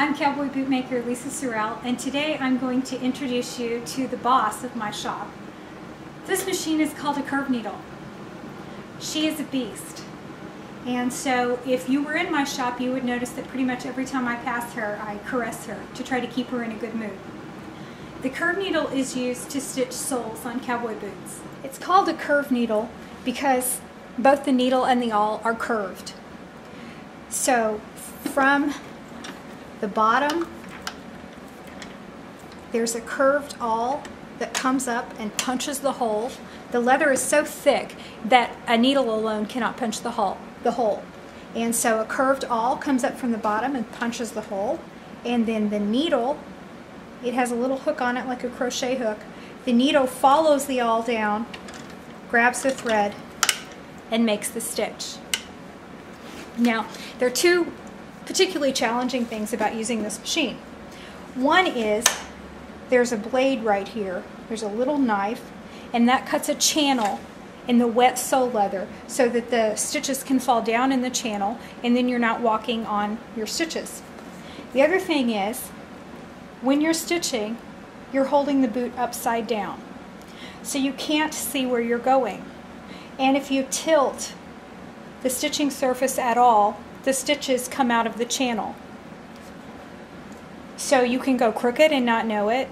I'm cowboy bootmaker Lisa Sorrell, and today I'm going to introduce you to the boss of my shop. This machine is called a curve needle. She is a beast. And so if you were in my shop, you would notice that pretty much every time I pass her, I caress her to try to keep her in a good mood. The curve needle is used to stitch soles on cowboy boots. It's called a curve needle because both the needle and the awl are curved. So from the bottom, there's a curved awl that comes up and punches the hole. The leather is so thick that a needle alone cannot punch the hole. And so a curved awl comes up from the bottom and punches the hole. And then the needle, it has a little hook on it like a crochet hook. The needle follows the awl down, grabs the thread, and makes the stitch. Now, there are two particularly challenging things about using this machine. One is there's a blade right here. There's a little knife, and that cuts a channel in the wet sole leather so that the stitches can fall down in the channel, and then you're not walking on your stitches. The other thing is, when you're stitching, you're holding the boot upside down, so you can't see where you're going. And if you tilt the stitching surface at all, the stitches come out of the channel. So you can go crooked and not know it.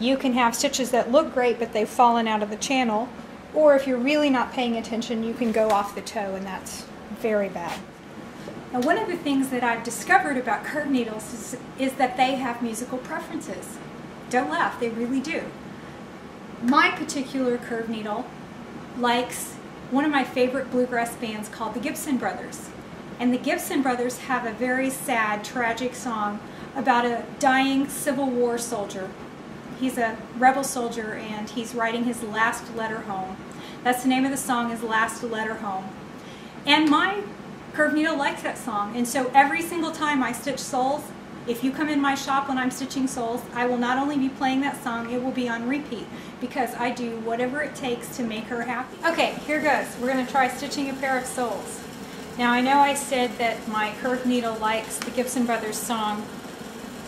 You can have stitches that look great, but they've fallen out of the channel. Or if you're really not paying attention, you can go off the toe, and that's very bad. Now, one of the things that I've discovered about curve needles is that they have musical preferences. Don't laugh, they really do. My particular curve needle likes one of my favorite bluegrass bands called the Gibson Brothers. And the Gibson Brothers have a very sad, tragic song about a dying Civil War soldier. He's a rebel soldier, and he's writing his last letter home. That's the name of the song, is Last Letter Home. And my curve needle likes that song, and so every single time I stitch soles, if you come in my shop when I'm stitching soles, I will not only be playing that song, it will be on repeat, because I do whatever it takes to make her happy. Okay, here goes. We're going to try stitching a pair of soles. Now, I know I said that my curve needle likes the Gibson Brothers song,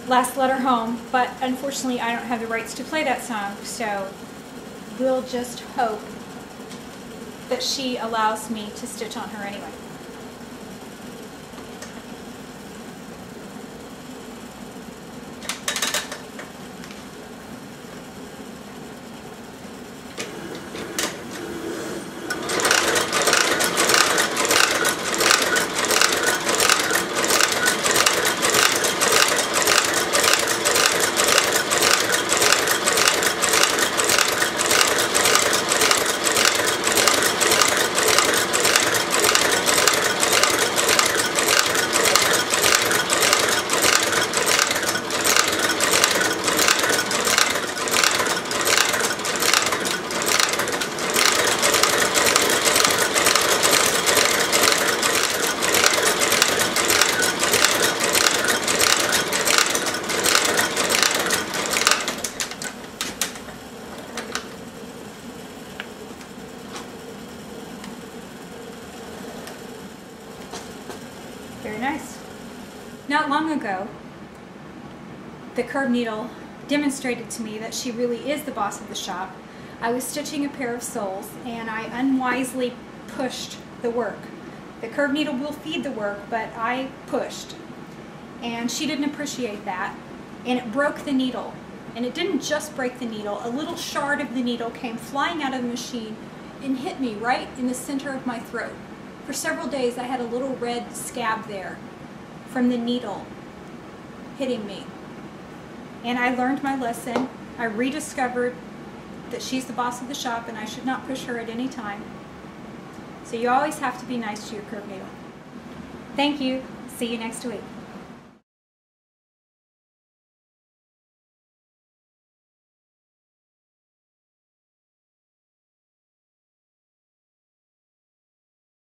Last Letter Home, but unfortunately I don't have the rights to play that song, so we'll just hope that she allows me to stitch on her anyway. Very nice. Not long ago, the curve needle demonstrated to me that she really is the boss of the shop. I was stitching a pair of soles, and I unwisely pushed the work. The curve needle will feed the work, but I pushed, and she didn't appreciate that, and it broke the needle. And it didn't just break the needle. A little shard of the needle came flying out of the machine and hit me right in the center of my throat. For several days I had a little red scab there from the needle hitting me. And I learned my lesson. I rediscovered that she's the boss of the shop, and I should not push her at any time. So you always have to be nice to your curve needle. Thank you. See you next week.